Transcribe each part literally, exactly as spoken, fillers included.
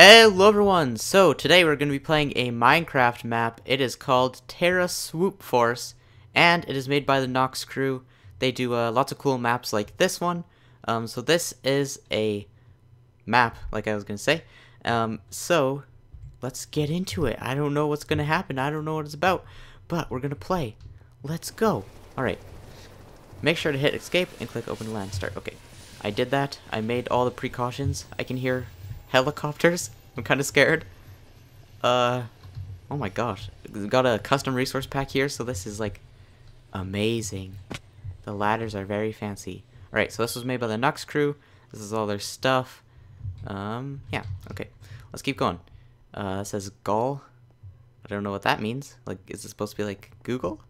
Hello everyone, so today we're going to be playing a Minecraft map. It is called Terra Swoop Force, and it is made by the Noxcrew. They do uh, lots of cool maps like this one. Um, so this is a map, like I was going to say. Um, so let's get into it. I don't know what's going to happen, I don't know what it's about, but we're going to play. Let's go. Alright, make sure to hit escape and click open land start. Okay, I did that. I made all the precautions. I can hear helicopters. I'm kind of scared. Uh, oh my gosh. We've got a custom resource pack here, so this is like amazing. The ladders are very fancy. Alright, so this was made by the Noxcrew. This is all their stuff. Um, yeah, okay. Let's keep going. Uh, it says Gall. I don't know what that means. Like, is it supposed to be like Google?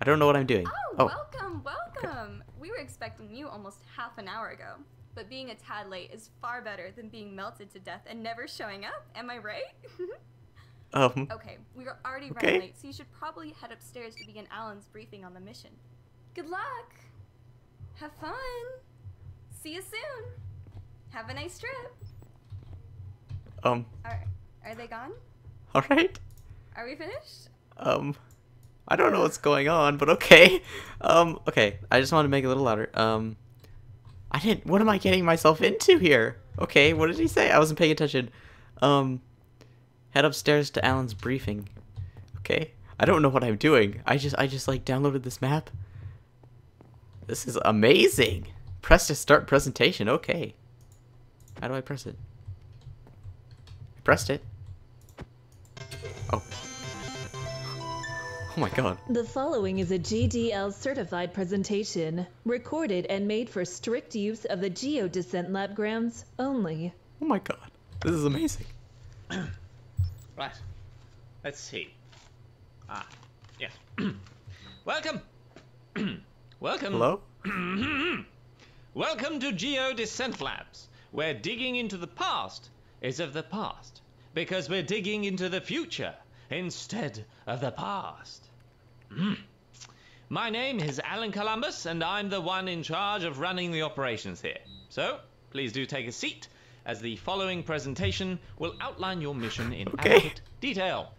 I don't know what I'm doing. Oh, oh. welcome, welcome. Okay. We were expecting you almost half an hour ago. But being a tad late is far better than being melted to death and never showing up. Am I right? um. Okay, we are already okay. running late, so you should probably head upstairs to begin Alan's briefing on the mission. Good luck. Have fun. See you soon. Have a nice trip. Um. All right. Are they gone? All right. Are we finished? Um. I don't know what's going on, but okay. Um. Okay. I just want to make it a little louder. Um. I didn't, what am I getting myself into here? Okay, what did he say? I wasn't paying attention. Um, head upstairs to Alan's briefing. Okay, I don't know what I'm doing. I just, I just like downloaded this map. This is amazing. Press to start presentation, okay. How do I press it? I pressed it. Oh. Oh my god. The following is a G D L certified presentation, recorded and made for strict use of the GeoDescent Lab grounds only. Oh my god. This is amazing. Right. Let's see. Ah. Yes. Welcome. Welcome. Hello? Welcome to GeoDescent Labs, where digging into the past is of the past, because we're digging into the future instead of the past. Mm. My name is Alan Columbus, and I'm the one in charge of running the operations here. So, please do take a seat, as the following presentation will outline your mission in okay. adequate detail.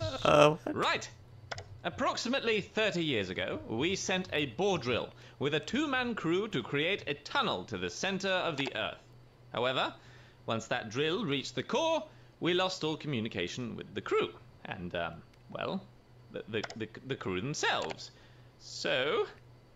Yes. Uh, right. Approximately thirty years ago, we sent a bore drill with a two-man crew to create a tunnel to the center of the Earth. However, once that drill reached the core, we lost all communication with the crew, and, um, well, the, the, the, the crew themselves. So,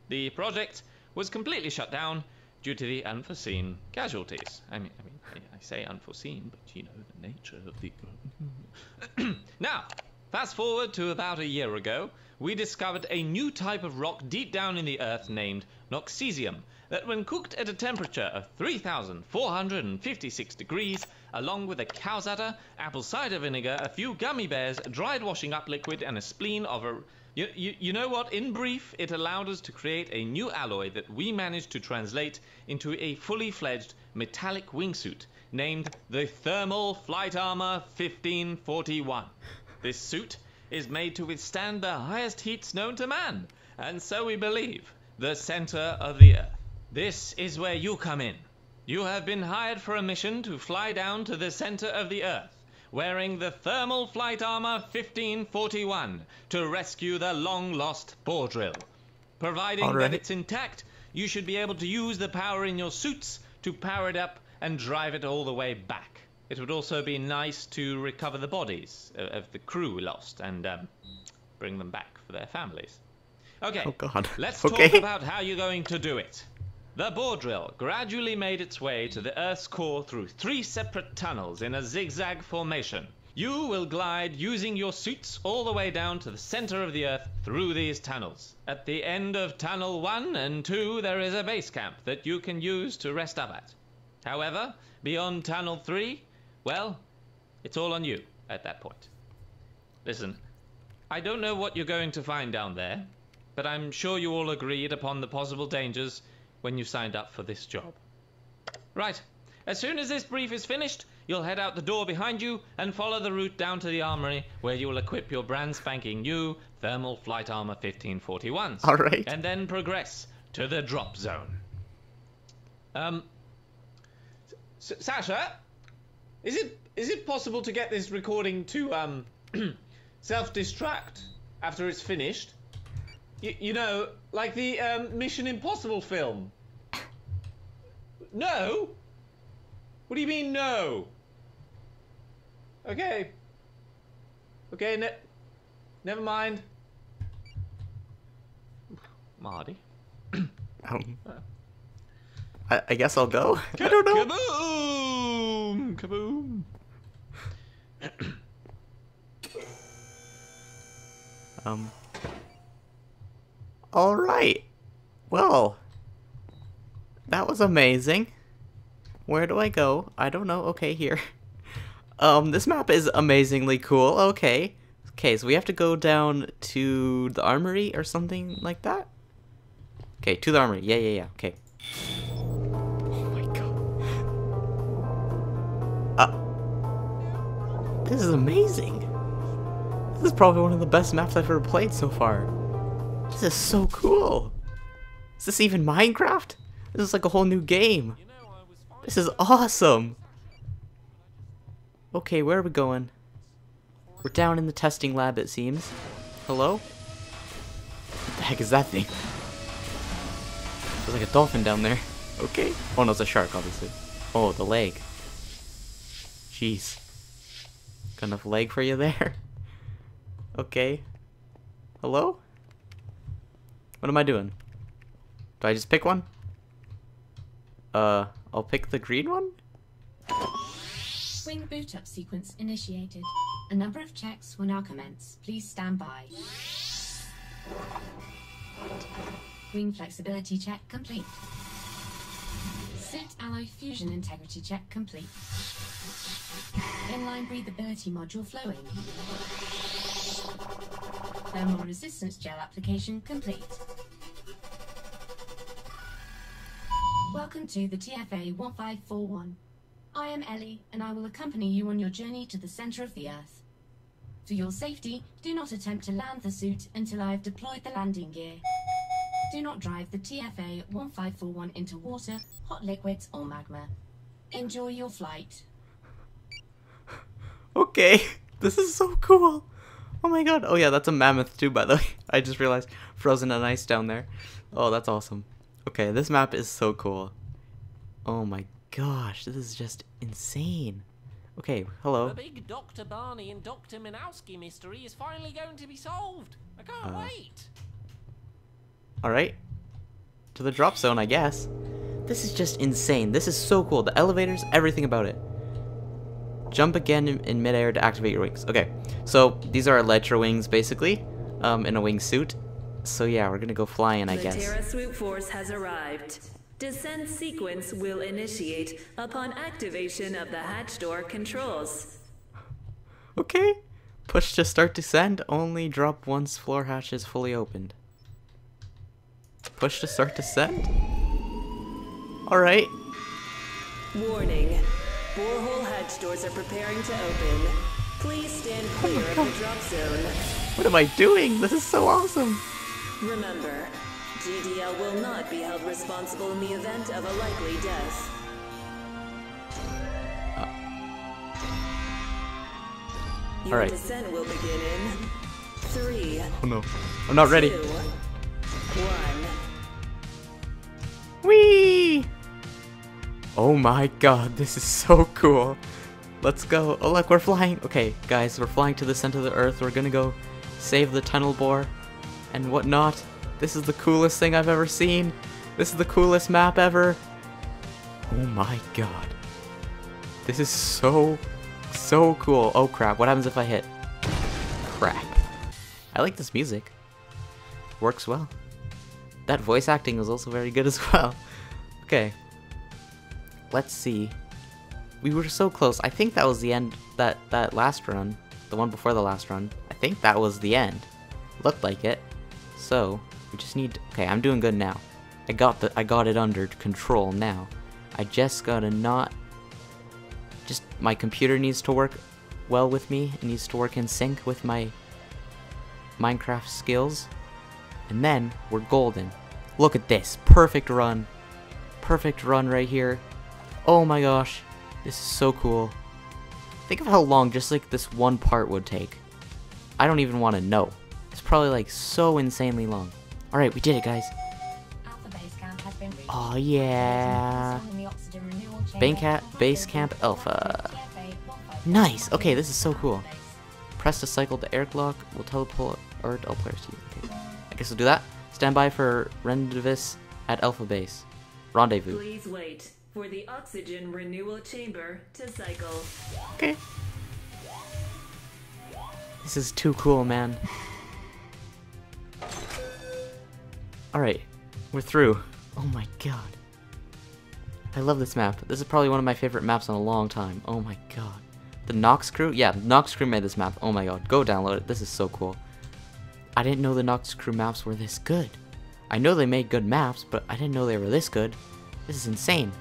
the project was completely shut down due to the unforeseen casualties. I mean, I mean, I say unforeseen, but you know the nature of the... Now, fast forward to about a year ago, we discovered a new type of rock deep down in the earth named Noxesium, that when cooked at a temperature of three thousand four hundred fifty-six degrees, along with a cow's udder, apple cider vinegar, a few gummy bears, dried washing up liquid, and a spleen of a... You, you, you know what? In brief, it allowed us to create a new alloy that we managed to translate into a fully-fledged metallic wingsuit named the Thermal Flight Armour fifteen forty-one. This suit is made to withstand the highest heats known to man, and so we believe, the center of the Earth. This is where you come in. You have been hired for a mission to fly down to the center of the Earth, wearing the Thermal Flight Armour fifteen forty-one to rescue the long-lost bore drill. Providing Alrighty. that it's intact, you should be able to use the power in your suits to power it up and drive it all the way back. It would also be nice to recover the bodies of the crew lost and um, bring them back for their families. Okay, oh God. let's okay. talk about how you're going to do it. The bore drill gradually made its way to the Earth's core through three separate tunnels in a zigzag formation. You will glide using your suits all the way down to the center of the Earth through these tunnels. At the end of tunnel one and two, there is a base camp that you can use to rest up at. However, beyond tunnel three, well, it's all on you at that point. Listen, I don't know what you're going to find down there, but I'm sure you all agreed upon the possible dangers when you signed up for this job. Right, as soon as this brief is finished, you'll head out the door behind you and follow the route down to the armory where you will equip your brand spanking new Thermal Flight Armour fifteen forty-ones. All right. And then progress to the drop zone. Um, S Sasha, Is it is it possible to get this recording to um self-destruct after it's finished? Y you know, like the um, Mission Impossible film. No? What do you mean no? Okay. Okay, ne never mind. Marty. um, I, I guess I'll go. Ka I don't know. Kaboom! Kaboom! um. All right. Well, that was amazing. Where do I go? I don't know. Okay, here. Um, this map is amazingly cool. Okay. Okay, so we have to go down to the armory or something like that? Okay, to the armory. Yeah, yeah, yeah. Okay. Oh my god. Uh, this is amazing. This is probably one of the best maps I've ever played so far. This is so cool. Is this even Minecraft? This is like a whole new game. This is awesome. Okay, where are we going? We're down in the testing lab, it seems. Hello? What the heck is that thing? There's like a dolphin down there. Okay. Oh no, it's a shark, obviously. Oh, the leg. Jeez. Got enough leg for you there? Okay. Hello? What am I doing? Do I just pick one? Uh, I'll pick the green one? Swing boot up sequence initiated. A number of checks will now commence. Please stand by. Wing flexibility check complete. Sit alloy fusion integrity check complete. Inline breathability module flowing. Thermal resistance gel application complete. Welcome to the T F A one five four one. I am Ellie, and I will accompany you on your journey to the center of the Earth. For your safety, do not attempt to land the suit until I have deployed the landing gear. Do not drive the T F A one five four one into water, hot liquids, or magma. Enjoy your flight. Okay, this is so cool. Oh my god. Oh yeah, that's a mammoth too, by the way. I just realized frozen and ice down there. Oh, that's awesome. Okay, this map is so cool. Oh my god. Gosh, this is just insane. Okay, hello. The big Doctor Barney and Doctor Minowski mystery is finally going to be solved. I can't uh, wait. Alright. To the drop zone, I guess. This is just insane. This is so cool. The elevators, everything about it. Jump again in, in midair to activate your wings. Okay, so these are elytra wings, basically, um, in a wingsuit. So yeah, we're gonna go flying, I guess. The Terra Swoop Force has arrived. Descent sequence will initiate upon activation of the hatch door controls. Okay. Push to start descent. Only drop once floor hatch is fully opened. Push to start descent? Alright. Warning. Borehole hatch doors are preparing to open. Please stand clear of the drop zone. What am I doing? This is so awesome. Remember, G D L will not be held responsible in the event of a likely death. Uh. Your right. Descent will begin in three. Oh no, I'm not two, ready. One. Whee! Oh my god, this is so cool. Let's go. Oh look, we're flying. Okay, guys, we're flying to the center of the Earth. We're gonna go save the tunnel bore and whatnot. This is the coolest thing I've ever seen. This is the coolest map ever. Oh my god. This is so, so cool. Oh crap, what happens if I hit? Crap. I like this music. Works well. That voice acting was also very good as well. Okay. Let's see. We were so close. I think that was the end, that, that last run. The one before the last run. I think that was the end. Looked like it. So we just need to, okay, I'm doing good now. I got the I got it under control now. I just gotta not just my computer needs to work well with me. It needs to work in sync with my Minecraft skills. And then we're golden. Look at this. Perfect run. Perfect run right here. Oh my gosh. This is so cool. Think of how long just like this one part would take. I don't even want to know. It's probably like so insanely long. Alright, we did it, guys. Oh yeah. Bankcat Base Camp Alpha. Nice. Okay, this is so cool. Press to cycle the airlock. We'll teleport all players to you. Okay. I guess we'll do that. Stand by for rendezvous at Alpha Base. Rendezvous. Please wait for the oxygen renewal chamber to cycle. Okay. This is too cool, man. Alright. We're through. Oh my god. I love this map. This is probably one of my favorite maps in a long time. Oh my god. The Noxcrew? Yeah, Noxcrew made this map. Oh my god. Go download it. This is so cool. I didn't know the Noxcrew maps were this good. I know they made good maps, but I didn't know they were this good. This is insane.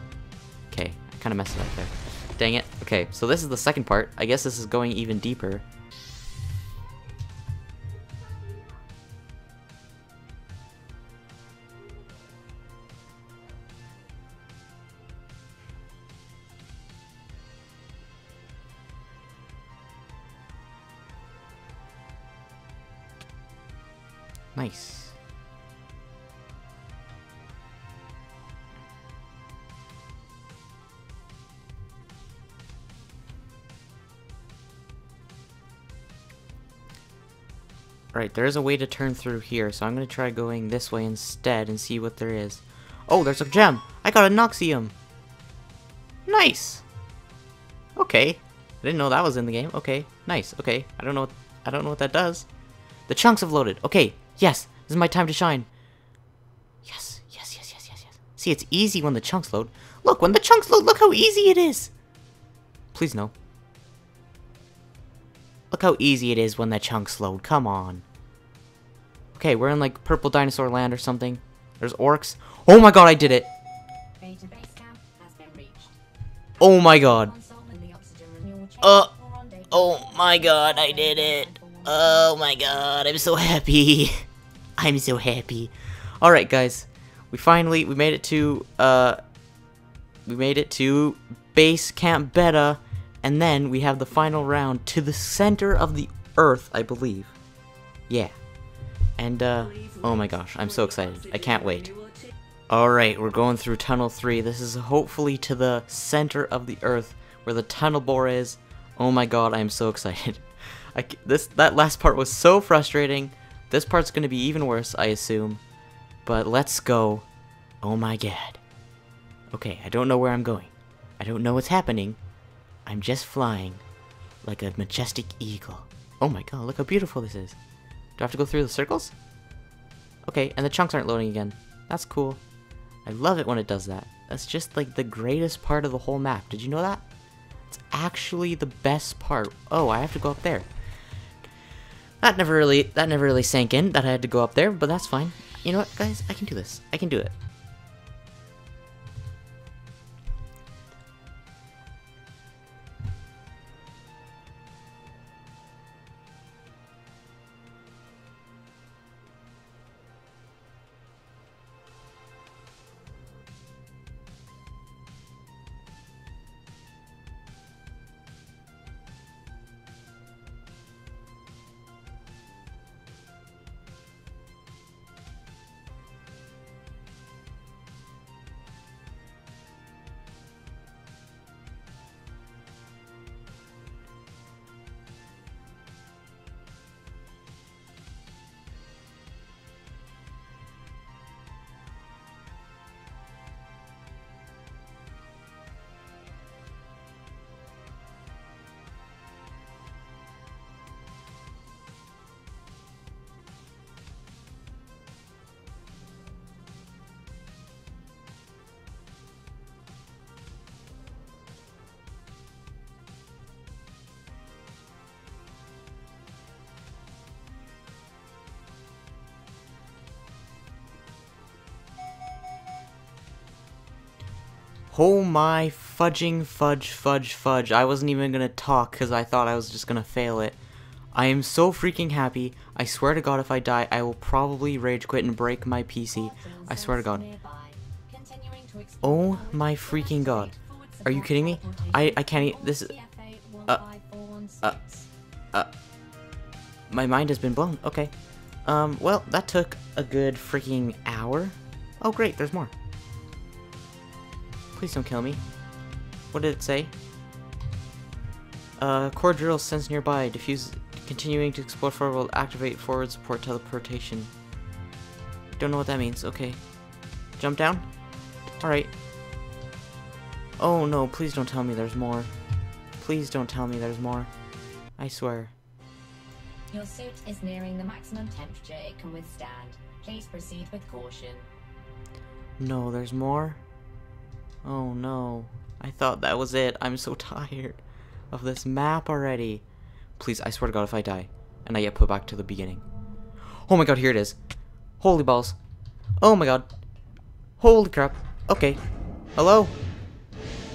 Okay, I kind of messed it up there. Dang it. Okay, so this is the second part. I guess this is going even deeper. Nice. Alright, there is a way to turn through here, so I'm going to try going this way instead and see what there is. Oh, there's a gem! I got a Noxesium! Nice! Okay. I didn't know that was in the game. Okay, nice. Okay, I don't know what, I don't know what that does. The chunks have loaded. Okay, yes, this is my time to shine. Yes, yes, yes, yes, yes, yes. See, it's easy when the chunks load. Look, when the chunks load, look how easy it is. Please no. Look how easy it is when the chunks load. Come on. Okay, we're in like purple dinosaur land or something. There's orcs. Oh my god, I did it. Oh my god. Uh. Oh my god, I did it. Oh my god, I'm so happy. I'm so happy. Alright guys, we finally, we made it to, uh, we made it to Base Camp Beta, and then we have the final round to the center of the Earth, I believe. Yeah. And, uh, oh my gosh, I'm so excited. I can't wait. Alright, we're going through Tunnel three. This is hopefully to the center of the Earth, where the tunnel bore is. Oh my god, I am so excited. I, this that last part was so frustrating. This part's gonna be even worse, I assume. But let's go. Oh my god. Okay, I don't know where I'm going. I don't know what's happening. I'm just flying like a majestic eagle. Oh my god, look how beautiful this is. Do I have to go through the circles? Okay, and the chunks aren't loading again. That's cool. I love it when it does that. That's just like the greatest part of the whole map. Did you know that? It's actually the best part. Oh, I have to go up there. That never really, that never really sank in that I had to go up there, but that's fine. You know what, guys? I can do this. I can do it. Oh my fudging fudge fudge fudge. I wasn't even gonna talk because I thought I was just gonna fail it. I am so freaking happy. I swear to god, if I die, I will probably rage quit and break my P C. I swear to god. Oh my freaking god. Are you kidding me? I, I can't e- this is- Uh, uh, uh, my mind has been blown. Okay. Um, well, that took a good freaking hour. Oh, great, there's more. Please don't kill me. What did it say? Uh, core drill sensed nearby. Diffuse, continuing to explore forward will activate forward support teleportation. Don't know what that means. Okay. Jump down? Alright. Oh no, please don't tell me there's more. Please don't tell me there's more. I swear. Your suit is nearing the maximum temperature it can withstand. Please proceed with caution. No, there's more? Oh no. I thought that was it. I'm so tired of this map already. Please, I swear to God, if I die and I get put back to the beginning. Oh my God, here it is. Holy balls. Oh my God. Holy crap. Okay. Hello?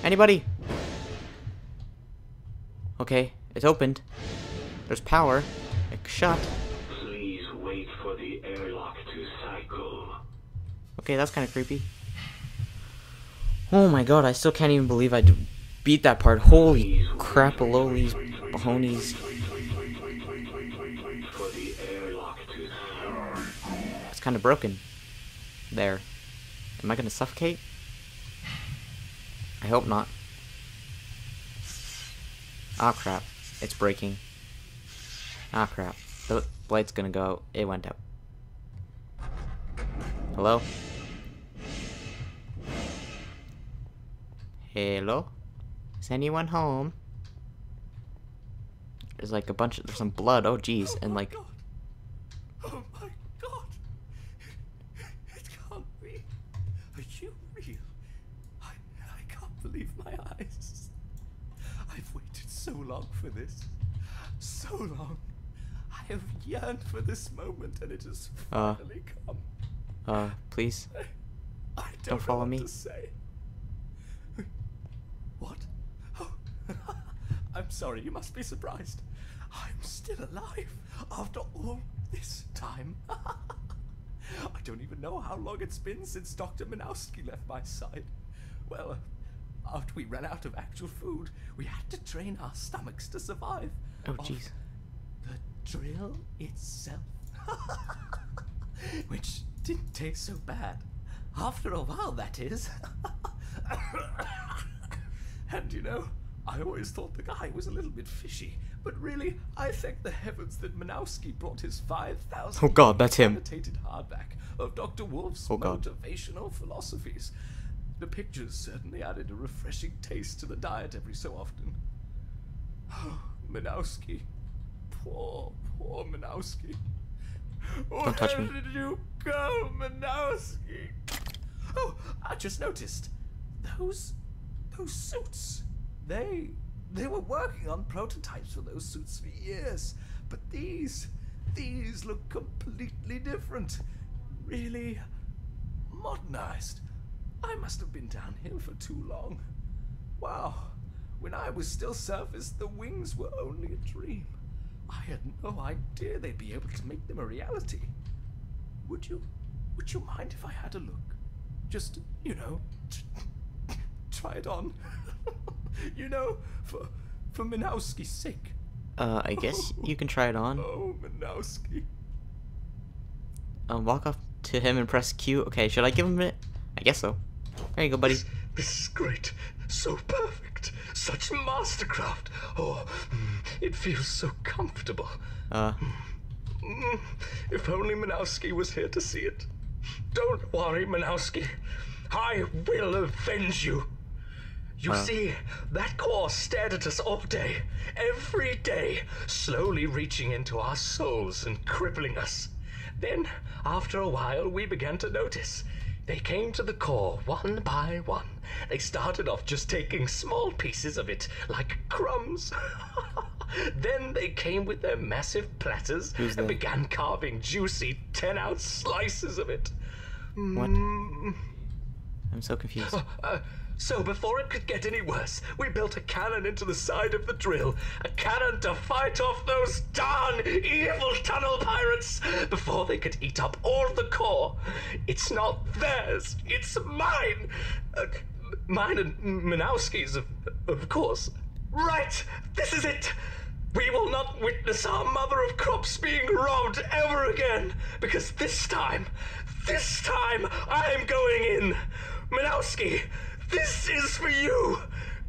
Anybody? Okay, it's opened. There's power. It's shut. Please wait for the airlock to cycle. Okay, that's kind of creepy. Oh my God, I still can't even believe I beat that part. Holy crap, alolies, bahonies. It's kind of broken. There. Am I gonna suffocate? I hope not. Ah, crap. It's breaking. Ah, crap. The light's gonna go. It went out. Hello? Hello? Is anyone home? There's like a bunch of- there's some blood, oh jeez, oh and like- God. Oh my God! It can't be! Are you real? I, I can't believe my eyes. I've waited so long for this. So long. I have yearned for this moment and it has finally uh, come. Uh, please. I, I don't, don't follow know what me. To say. What? Oh, I'm sorry, you must be surprised. I'm still alive after all this time. I don't even know how long it's been since Doctor Minowski left my side. Well, after we ran out of actual food, we had to train our stomachs to survive. Oh, jeez. The drill itself. Which didn't taste so bad. After a while, that is. And you know, I always thought the guy was a little bit fishy, but really, I thank the heavens that Minowski brought his five thousand oh God, that's him. Annotated hardback of Doctor Wolf's oh motivational God. philosophies. The pictures certainly added a refreshing taste to the diet every so often. Oh, Minowski. Poor, poor Minowski. Don't Where touch me. did you go, Minowski? Oh, I just noticed. Those... Those suits, they, they were working on prototypes for those suits for years, but these, these look completely different, really modernized. I must have been downhill for too long. Wow, when I was still surface, the wings were only a dream. I had no idea they'd be able to make them a reality. Would you, would you mind if I had a look? Just, you know, try it on. You know, for for Minowski's sake. Uh, I guess you can try it on. Oh, Minowski. Um, walk up to him and press Q. Okay, should I give him a minute? I guess so. There you go, buddy. This, this is great. So perfect. Such mastercraft. Oh, it feels so comfortable. Uh. If only Minowski was here to see it. Don't worry, Minowski. I will avenge you. You uh. see, that core stared at us all day, every day, slowly reaching into our souls and crippling us. Then, after a while, we began to notice. They came to the core one by one. They started off just taking small pieces of it, like crumbs. Then they came with their massive platters Who's and that? began carving juicy ten-ounce slices of it. What? Mm. I'm so confused. Uh, uh, So, before it could get any worse, we built a cannon into the side of the drill. A cannon to fight off those darn evil tunnel pirates before they could eat up all the core. It's not theirs, it's mine. Uh, mine and Minowski's, of, of course. Right, this is it. We will not witness our mother of crops being robbed ever again, because this time, this time, I am going in. Minowski, this is for you.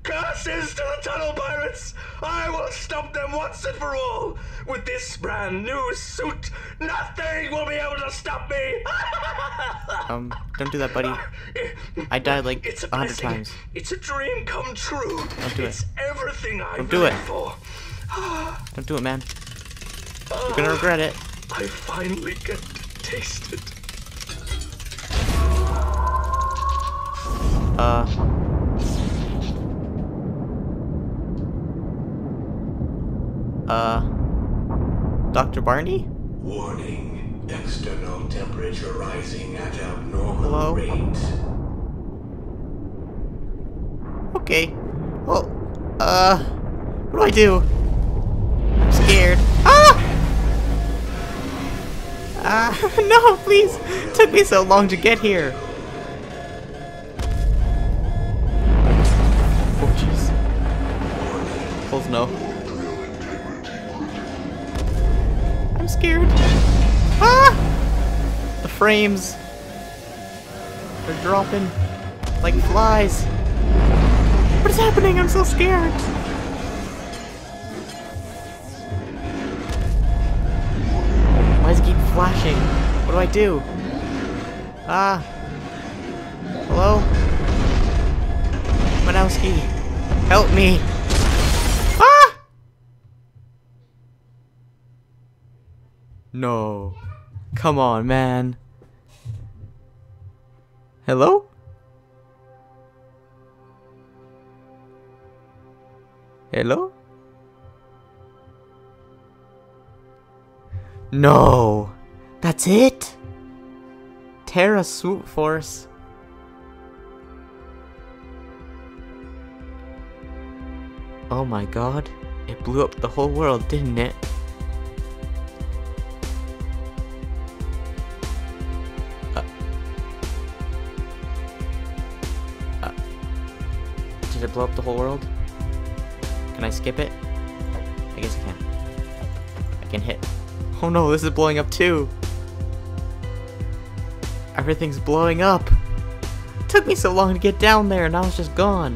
Curses to the tunnel pirates! I will stop them once and for all! With this brand new suit, nothing will be able to stop me! um, don't do that, buddy. I died like a hundred times. It's a dream come true. Don't do it. It's everything I don't do it. For. Don't do it, man. You're gonna regret it. I finally get to taste it. Uh... Uh, Doctor Barney? Warning, external temperature rising at abnormal Hello? Rate. Okay, well, uh, what do I do? I'm scared. Ah! Ah, uh, no, please! It took me so long to get here. Oh, jeez. Close no. Scared. Ah! The frames. They're dropping like flies. What is happening? I'm so scared. Why does it keep flashing? What do I do? Ah. Hello? Minowski. Help me. No. Come on, man. Hello? Hello? No. That's it? Terra Swoop Force. Oh my god. It blew up the whole world, didn't it? Did it blow up the whole world? Can I skip it? I guess I can. I can hit. Oh no, this is blowing up too. Everything's blowing up. It took me so long to get down there and I was just gone.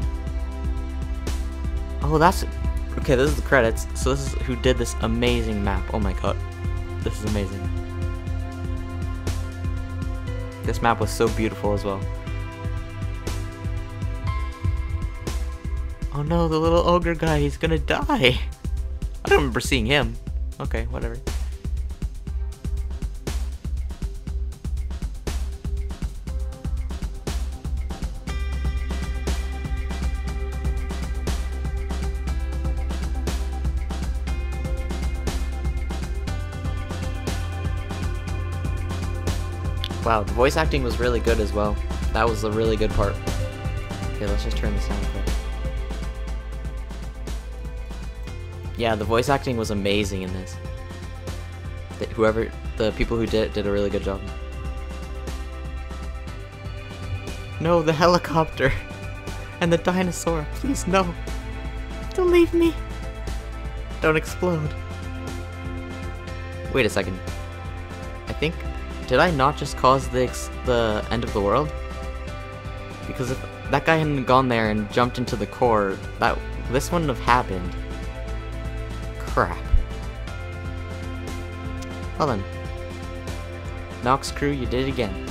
Oh, that's... Okay, this is the credits. So this is who did this amazing map. Oh my god. This is amazing. This map was so beautiful as well. Oh no, the little ogre guy, he's gonna die. I don't remember seeing him. Okay, whatever. Wow, the voice acting was really good as well. That was the really good part. Okay, let's just turn this down quick. Yeah, the voice acting was amazing in this. The, whoever, the people who did it did a really good job. No, the helicopter. And the dinosaur. Please, no. Don't leave me. Don't explode. Wait a second. I think, did I not just cause the, ex the end of the world? Because if that guy hadn't gone there and jumped into the core, that this wouldn't have happened. Crap. Well then. Noxcrew, you did it again.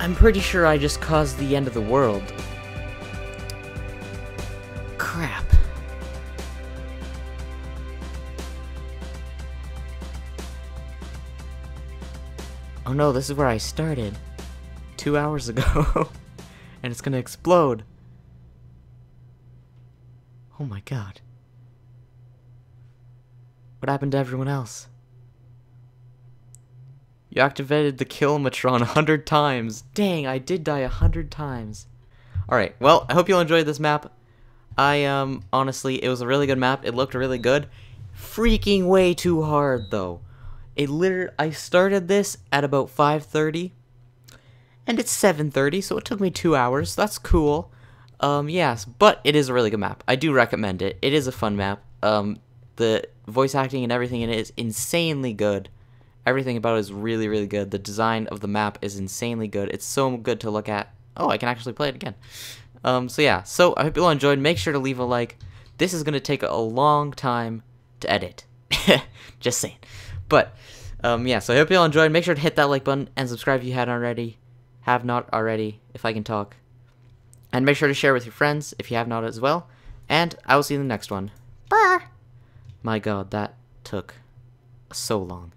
I'm pretty sure I just caused the end of the world. Crap. Oh no, this is where I started. Two hours ago. And it's gonna explode. Oh my god. What happened to everyone else? You activated the Kilimatron a hundred times. Dang, I did die a hundred times. Alright, well, I hope you all enjoyed this map. I, um, honestly, it was a really good map. It looked really good. Freaking way too hard, though. It literally, I started this at about five thirty. And it's seven thirty, so it took me two hours. That's cool. Um, yes, but it is a really good map. I do recommend it. It is a fun map. Um, the voice acting and everything in it is insanely good. Everything about it is really, really good. The design of the map is insanely good. It's so good to look at. Oh, I can actually play it again. Um, so yeah, so I hope you all enjoyed. Make sure to leave a like. This is going to take a long time to edit. Just saying. But, um, yeah, so I hope you all enjoyed. Make sure to hit that like button and subscribe if you hadn't already. Have not already, if I can talk. And make sure to share with your friends if you have not as well. And I will see you in the next one. Bye! My god, that took so long.